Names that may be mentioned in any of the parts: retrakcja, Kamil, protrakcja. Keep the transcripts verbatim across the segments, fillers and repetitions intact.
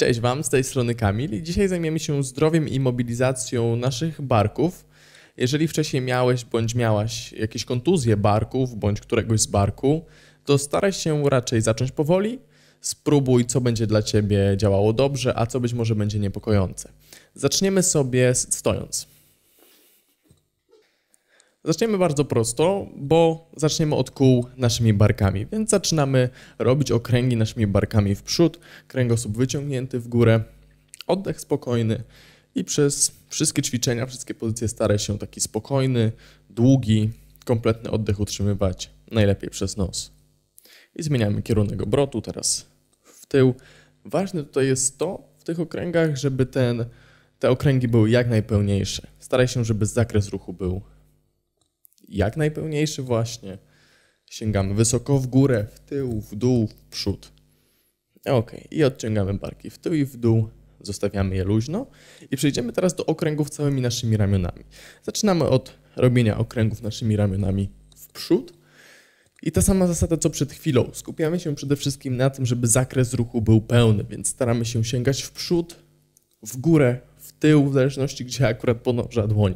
Cześć Wam, z tej strony Kamil i dzisiaj zajmiemy się zdrowiem i mobilizacją naszych barków. Jeżeli wcześniej miałeś bądź miałaś jakieś kontuzje barków bądź któregoś z barku, to staraj się raczej zacząć powoli, spróbuj co będzie dla Ciebie działało dobrze, a co być może będzie niepokojące. Zaczniemy sobie stojąc. Zaczniemy bardzo prosto, bo zaczniemy od kół naszymi barkami, więc zaczynamy robić okręgi naszymi barkami w przód, kręgosłup wyciągnięty w górę, oddech spokojny i przez wszystkie ćwiczenia, wszystkie pozycje staraj się taki spokojny, długi, kompletny oddech utrzymywać, najlepiej przez nos. I zmieniamy kierunek obrotu, teraz w tył. Ważne tutaj jest to w tych okręgach, żeby ten, te okręgi były jak najpełniejsze. Staraj się, żeby zakres ruchu był jak najpełniejszy właśnie. Sięgamy wysoko w górę, w tył, w dół, w przód. Ok, i odciągamy barki w tył i w dół. Zostawiamy je luźno. I przejdziemy teraz do okręgów całymi naszymi ramionami. Zaczynamy od robienia okręgów naszymi ramionami w przód. I ta sama zasada co przed chwilą. Skupiamy się przede wszystkim na tym, żeby zakres ruchu był pełny, więc staramy się sięgać w przód, w górę, w tył, w zależności gdzie akurat podąża dłoń.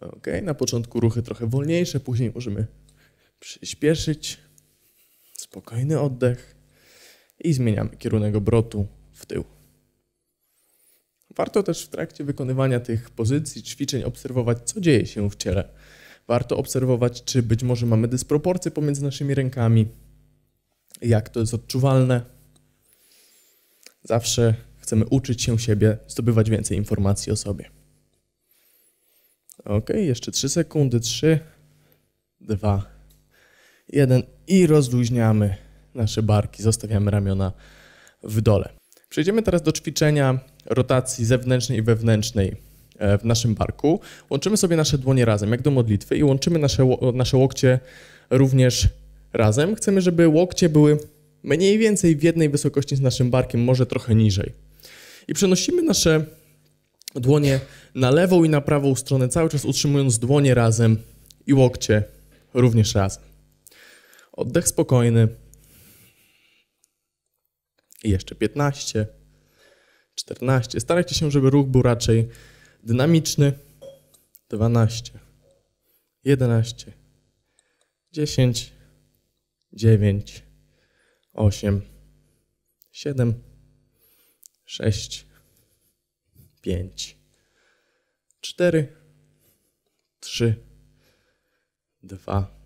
Ok, na początku ruchy trochę wolniejsze, później możemy przyspieszyć, spokojny oddech i zmieniamy kierunek obrotu w tył. Warto też w trakcie wykonywania tych pozycji, ćwiczeń obserwować, co dzieje się w ciele. Warto obserwować, czy być może mamy dysproporcje pomiędzy naszymi rękami, jak to jest odczuwalne. Zawsze chcemy uczyć się siebie, zdobywać więcej informacji o sobie. Ok, jeszcze trzy sekundy, trzy, dwa, jeden i rozluźniamy nasze barki, zostawiamy ramiona w dole. Przejdziemy teraz do ćwiczenia rotacji zewnętrznej i wewnętrznej w naszym barku. Łączymy sobie nasze dłonie razem, jak do modlitwy i łączymy nasze, nasze łokcie również razem. Chcemy, żeby łokcie były mniej więcej w jednej wysokości z naszym barkiem, może trochę niżej. I przenosimy nasze dłonie na lewą i na prawą stronę, cały czas utrzymując dłonie razem i łokcie również razem. Oddech spokojny. I jeszcze piętnaście, czternaście. Starajcie się, żeby ruch był raczej dynamiczny. dwanaście, jedenaście, dziewięć, dziewięć, osiem, siedem, sześć, pięć, cztery, trzy, dwa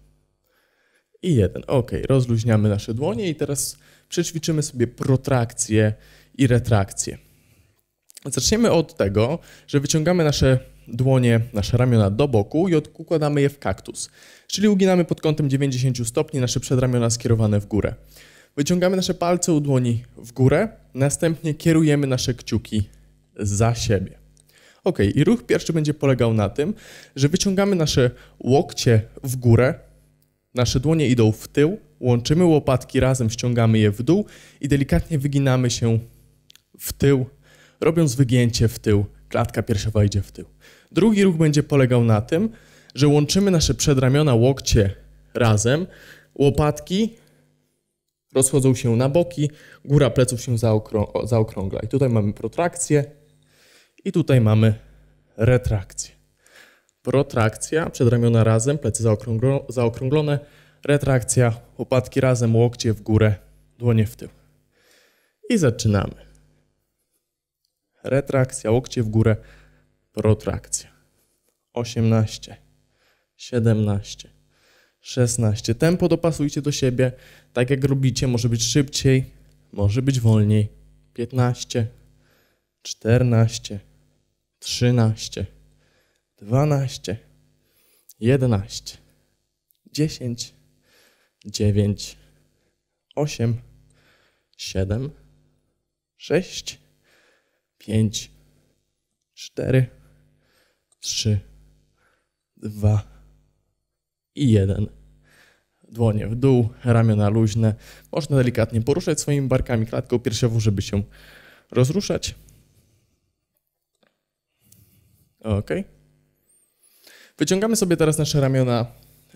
i jeden. Ok, rozluźniamy nasze dłonie i teraz przećwiczymy sobie protrakcję i retrakcję. Zaczniemy od tego, że wyciągamy nasze dłonie, nasze ramiona do boku i układamy je w kaktus, czyli uginamy pod kątem dziewięćdziesięciu stopni nasze przedramiona skierowane w górę. Wyciągamy nasze palce u dłoni w górę, następnie kierujemy nasze kciuki za siebie. Ok, i ruch pierwszy będzie polegał na tym, że wyciągamy nasze łokcie w górę, nasze dłonie idą w tył, łączymy łopatki razem, ściągamy je w dół i delikatnie wyginamy się w tył, robiąc wygięcie w tył, klatka piersiowa idzie w tył. Drugi ruch będzie polegał na tym, że łączymy nasze przedramiona, łokcie razem, łopatki rozchodzą się na boki, góra pleców się zaokrą- zaokrągla. I tutaj mamy protrakcję. I tutaj mamy retrakcję. Protrakcja, przedramiona razem, plecy zaokrąglo, zaokrąglone, retrakcja, łopatki razem, łokcie w górę, dłonie w tył. I zaczynamy. Retrakcja, łokcie w górę, protrakcja. osiemnaście, siedemnaście, szesnaście. Tempo dopasujcie do siebie, tak jak robicie, może być szybciej, może być wolniej. piętnaście, czternaście, trzynaście, dwanaście, jedenaście, dziesięć, dziewięć, osiem, siedem, sześć, pięć, cztery, trzy, dwa i jeden. Dłonie w dół, ramiona luźne. Można delikatnie poruszać swoimi barkami, klatką piersiową, żeby się rozruszać. Ok. Wyciągamy sobie teraz nasze ramiona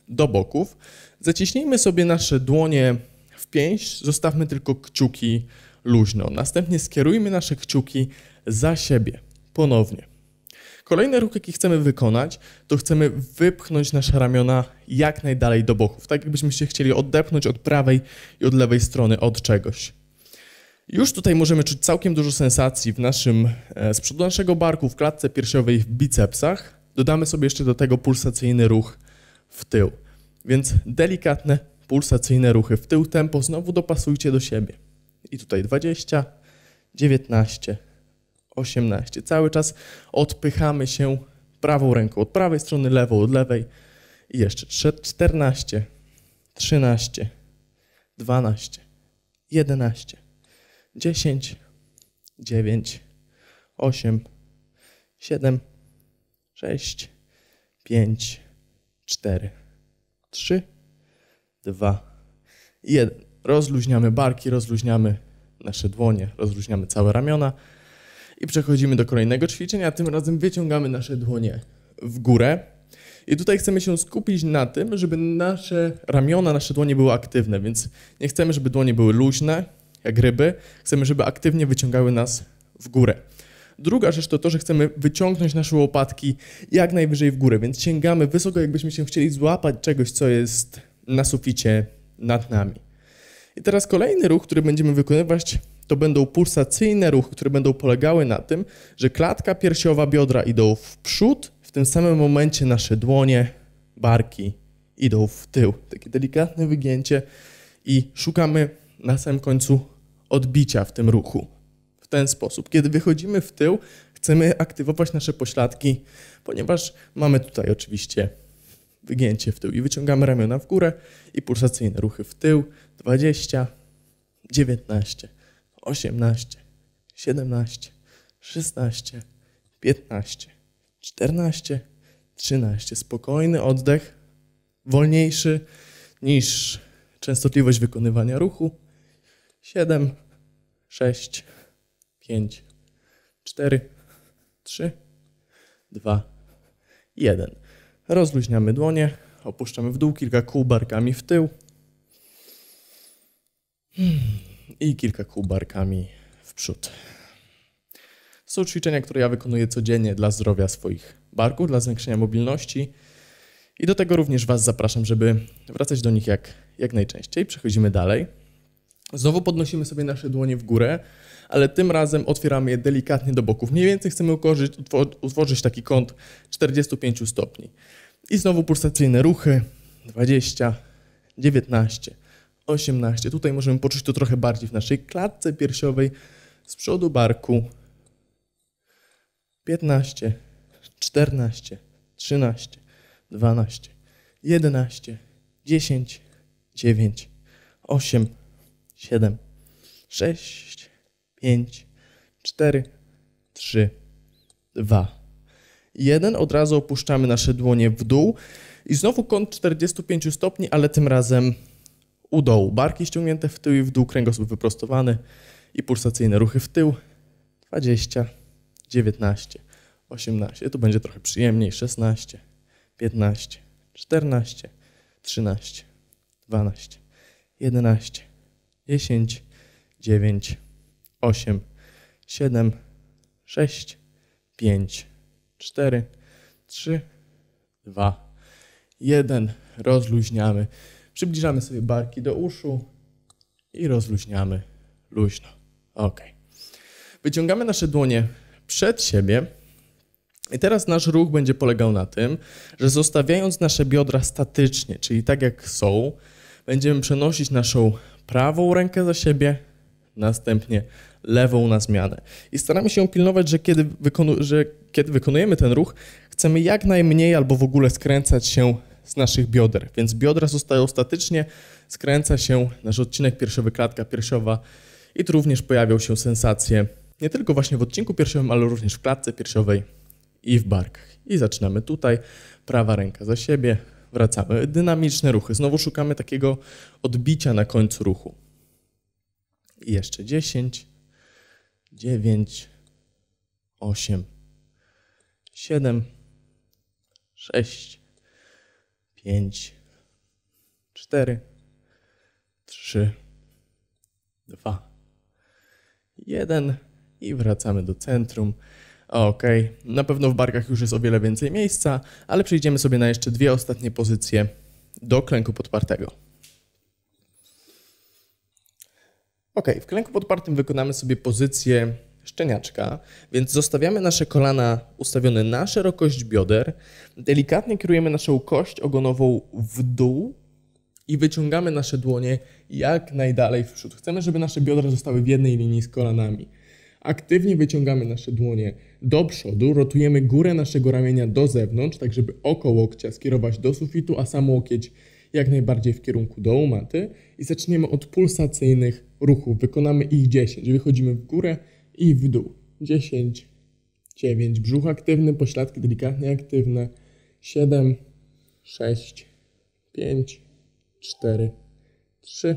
do boków. Zaciśnijmy sobie nasze dłonie w pięść, zostawmy tylko kciuki luźno. Następnie skierujmy nasze kciuki za siebie. Ponownie. Kolejny ruch, jaki chcemy wykonać, to chcemy wypchnąć nasze ramiona jak najdalej do boków. Tak jakbyśmy się chcieli odepchnąć od prawej i od lewej strony od czegoś. Już tutaj możemy czuć całkiem dużo sensacji w naszym, z przodu naszego barku, w klatce piersiowej, w bicepsach. Dodamy sobie jeszcze do tego pulsacyjny ruch w tył. Więc delikatne, pulsacyjne ruchy w tył. Tempo znowu dopasujcie do siebie. I tutaj dwadzieścia, dziewiętnaście, osiemnaście. Cały czas odpychamy się prawą ręką od prawej strony, lewą od lewej. I jeszcze czternaście, trzynaście, dwanaście, jedenaście, dziesięć, dziewięć, osiem, siedem, sześć, pięć, cztery, trzy, dwa, jeden. Rozluźniamy barki, rozluźniamy nasze dłonie, rozluźniamy całe ramiona. I przechodzimy do kolejnego ćwiczenia, tym razem wyciągamy nasze dłonie w górę. I tutaj chcemy się skupić na tym, żeby nasze ramiona, nasze dłonie były aktywne, więc nie chcemy, żeby dłonie były luźne, jak ryby. Chcemy, żeby aktywnie wyciągały nas w górę. Druga rzecz to to, że chcemy wyciągnąć nasze łopatki jak najwyżej w górę, więc sięgamy wysoko, jakbyśmy się chcieli złapać czegoś, co jest na suficie nad nami. I teraz kolejny ruch, który będziemy wykonywać, to będą pulsacyjne ruchy, które będą polegały na tym, że klatka piersiowa, biodra idą w przód, w tym samym momencie nasze dłonie, barki idą w tył. Takie delikatne wygięcie i szukamy na samym końcu odbicia w tym ruchu. W ten sposób. Kiedy wychodzimy w tył, chcemy aktywować nasze pośladki, ponieważ mamy tutaj oczywiście wygięcie w tył i wyciągamy ramiona w górę i pulsacyjne ruchy w tył. dwadzieścia, dziewiętnaście, osiemnaście, siedemnaście, szesnaście, piętnaście, czternaście, trzynaście. Spokojny oddech, wolniejszy niż częstotliwość wykonywania ruchu. siedem, sześć, pięć, cztery, trzy, dwa, jeden. Rozluźniamy dłonie, opuszczamy w dół, kilka kół barkami w tył. I kilka kół barkami w przód. To są ćwiczenia, które ja wykonuję codziennie dla zdrowia swoich barków, dla zwiększenia mobilności. I do tego również Was zapraszam, żeby wracać do nich jak, jak najczęściej. Przechodzimy dalej. Znowu podnosimy sobie nasze dłonie w górę, ale tym razem otwieramy je delikatnie do boków. Mniej więcej chcemy utworzyć, utworzyć taki kąt czterdzieści pięć stopni. I znowu pulsacyjne ruchy. dwadzieścia, dziewiętnaście, osiemnaście. Tutaj możemy poczuć to trochę bardziej w naszej klatce piersiowej, z przodu barku. piętnaście, czternaście, trzynaście, dwanaście, jedenaście, dziesięć, dziewięć, osiem, siedem, sześć, pięć, cztery, trzy, dwa, jeden. Od razu opuszczamy nasze dłonie w dół i znowu kąt czterdzieści pięć stopni, ale tym razem u dołu. Barki ściągnięte w tył i w dół, kręgosłup wyprostowany i pulsacyjne ruchy w tył. dwadzieścia, dziewiętnaście, osiemnaście. Tu będzie trochę przyjemniej. szesnaście, piętnaście, czternaście, trzynaście, dwanaście, jedenaście, dziesięć, dziewięć, osiem, siedem, sześć, pięć, cztery, trzy, dwa, jeden. Rozluźniamy. Przybliżamy sobie barki do uszu i rozluźniamy luźno. Ok. Wyciągamy nasze dłonie przed siebie i teraz nasz ruch będzie polegał na tym, że zostawiając nasze biodra statycznie, czyli tak jak są, będziemy przenosić naszą prawą rękę za siebie, następnie lewą na zmianę. I staramy się pilnować, że kiedy, wykonu- że kiedy wykonujemy ten ruch, chcemy jak najmniej albo w ogóle skręcać się z naszych bioder, więc biodra zostają statycznie, skręca się nasz odcinek piersiowy, klatka piersiowa i tu również pojawią się sensacje nie tylko właśnie w odcinku piersiowym, ale również w klatce piersiowej i w barkach. I zaczynamy tutaj, prawa ręka za siebie, wracamy, dynamiczne ruchy, znowu szukamy takiego odbicia na końcu ruchu. I jeszcze dziesięć, dziewięć, osiem, siedem, sześć, pięć, cztery, trzy, dwa, jeden i wracamy do centrum. Ok, na pewno w barkach już jest o wiele więcej miejsca, ale przejdziemy sobie na jeszcze dwie ostatnie pozycje do klęku podpartego. Ok, w klęku podpartym wykonamy sobie pozycję szczeniaczka, więc zostawiamy nasze kolana ustawione na szerokość bioder, delikatnie kierujemy naszą kość ogonową w dół i wyciągamy nasze dłonie jak najdalej w przód. Chcemy, żeby nasze biodra zostały w jednej linii z kolanami. Aktywnie wyciągamy nasze dłonie do przodu, rotujemy górę naszego ramienia do zewnątrz, tak żeby oko łokcia skierować do sufitu, a sam łokieć jak najbardziej w kierunku dołu maty. I zaczniemy od pulsacyjnych ruchów. Wykonamy ich dziesięć. Wychodzimy w górę i w dół. dziesięć, dziewięć, brzuch aktywny, pośladki delikatnie aktywne. siedem, sześć, pięć, cztery, trzy,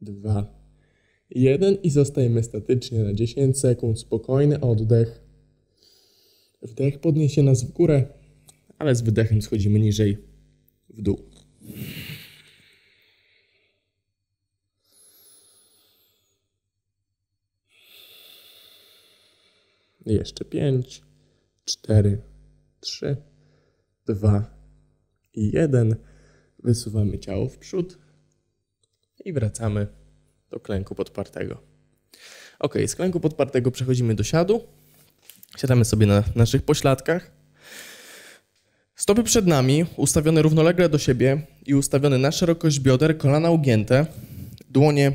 dwa, jeden i zostajemy statycznie na dziesięć sekund. Spokojny oddech. Wdech podniesie nas w górę, ale z wydechem schodzimy niżej w dół. Jeszcze pięć, cztery, trzy, dwa, jeden. Wysuwamy ciało w przód i wracamy do klęku podpartego. Ok, z klęku podpartego przechodzimy do siadu. Siadamy sobie na naszych pośladkach. Stopy przed nami, ustawione równolegle do siebie i ustawione na szerokość bioder, kolana ugięte, dłonie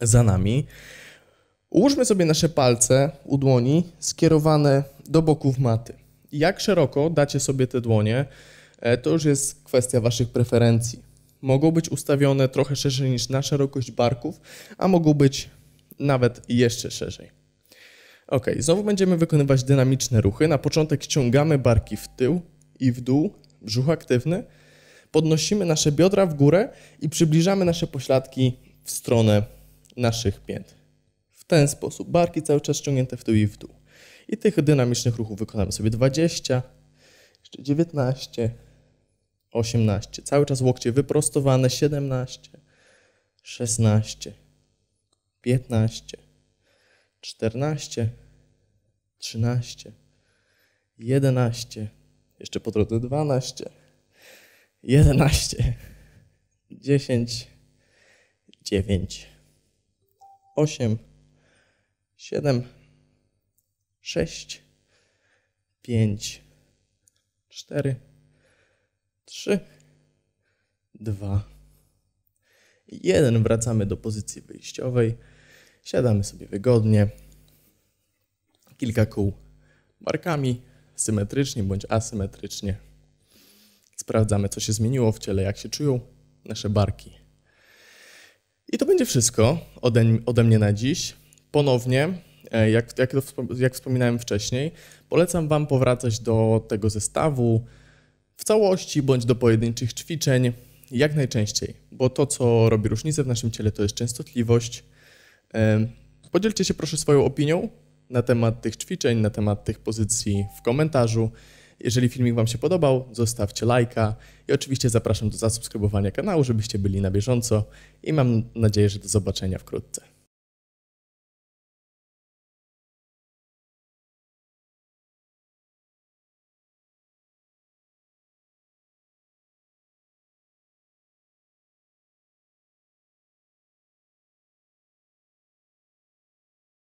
za nami. Ułóżmy sobie nasze palce u dłoni skierowane do boków maty. Jak szeroko dacie sobie te dłonie, to już jest kwestia waszych preferencji. Mogą być ustawione trochę szerzej niż na szerokość barków, a mogą być nawet jeszcze szerzej. Ok, znowu będziemy wykonywać dynamiczne ruchy. Na początek ściągamy barki w tył i w dół, brzuch aktywny. Podnosimy nasze biodra w górę i przybliżamy nasze pośladki w stronę naszych pięt. W ten sposób barki cały czas ściągnięte w tył i w dół. I tych dynamicznych ruchów wykonamy sobie dwadzieścia, jeszcze dziewiętnaście, osiemnaście, cały czas łokcie wyprostowane, siedemnaście, szesnaście, piętnaście, czternaście, trzynaście, jedenaście, jeszcze po drodze dwanaście, jedenaście, dziesięć, dziewięć, osiem, siedem, sześć, pięć, cztery, trzy, dwa, jeden. Wracamy do pozycji wyjściowej. Siadamy sobie wygodnie. Kilka kół barkami, symetrycznie bądź asymetrycznie. Sprawdzamy, co się zmieniło w ciele, jak się czują nasze barki. I to będzie wszystko ode, ode mnie na dziś. Ponownie, jak, jak, to, jak wspominałem wcześniej, polecam wam powracać do tego zestawu w całości bądź do pojedynczych ćwiczeń jak najczęściej, bo to, co robi różnicę w naszym ciele, to jest częstotliwość. Podzielcie się proszę swoją opinią na temat tych ćwiczeń, na temat tych pozycji w komentarzu. Jeżeli filmik wam się podobał, zostawcie lajka i oczywiście zapraszam do zasubskrybowania kanału, żebyście byli na bieżąco i mam nadzieję, że do zobaczenia wkrótce.